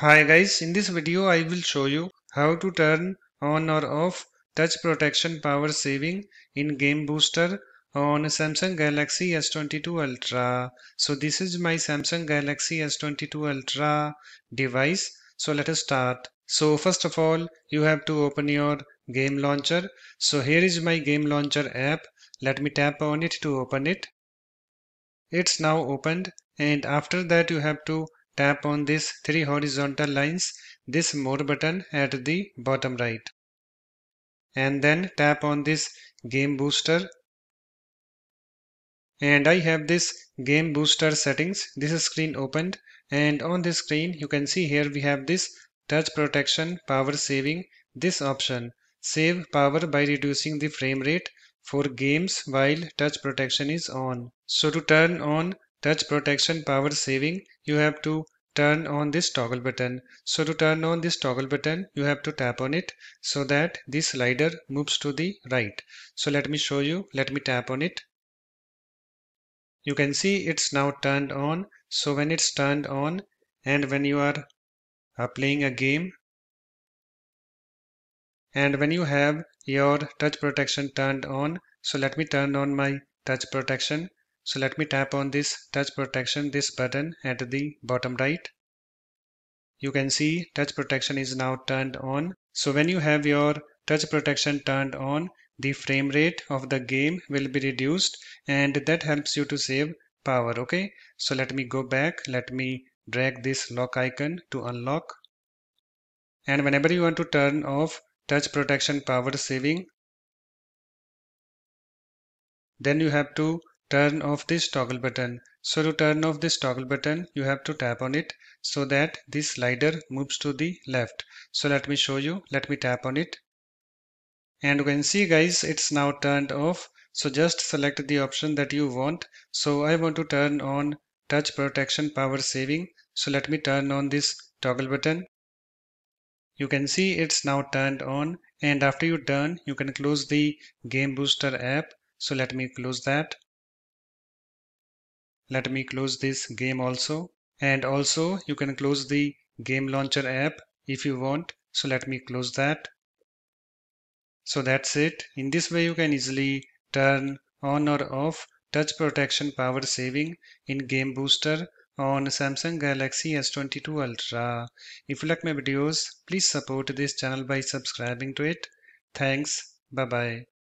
Hi guys, in this video I will show you how to turn on or off Touch Protection Power Saving in Game Booster on Samsung Galaxy S22 Ultra. So this is my Samsung Galaxy S22 Ultra device. So let us start. So first of all, you have to open your Game Launcher. So here is my Game Launcher app. Let me tap on it to open it. It's now opened, and after that you have to tap on these three horizontal lines, this more button at the bottom right, and then tap on this Game Booster. And I have this Game Booster settings. This is screen opened, and on this screen you can see here we have this Touch Protection Power Saving, this option, save power by reducing the frame rate for games while touch protection is on. So to turn on Touch Protection Power Saving, you have to turn on this toggle button. So to turn on this toggle button, you have to tap on it so that the slider moves to the right. So let me show you. Let me tap on it. You can see it's now turned on. So when it's turned on and when you are playing a game and when you have your touch protection turned on, so let me turn on my touch protection. So let me tap on this touch protection, this button at the bottom right. You can see touch protection is now turned on. So when you have your touch protection turned on, the frame rate of the game will be reduced, and that helps you to save power. Okay, so let me go back. Let me drag this lock icon to unlock. And whenever you want to turn off Touch Protection Power Saving, then you have to turn off this toggle button. So to turn off this toggle button, you have to tap on it so that this slider moves to the left. So let me show you. Let me tap on it. And you can see guys, it's now turned off. So just select the option that you want. So I want to turn on Touch Protection Power Saving. So let me turn on this toggle button. You can see it's now turned on, and after you turn, you can close the Game Booster app. So let me close that. Let me close this game also, and also you can close the Game Launcher app if you want. So let me close that. So that's it. In this way you can easily turn on or off Touch Protection Power Saving in Game Booster on Samsung Galaxy S22 Ultra. If you like my videos, please support this channel by subscribing to it. Thanks. Bye bye.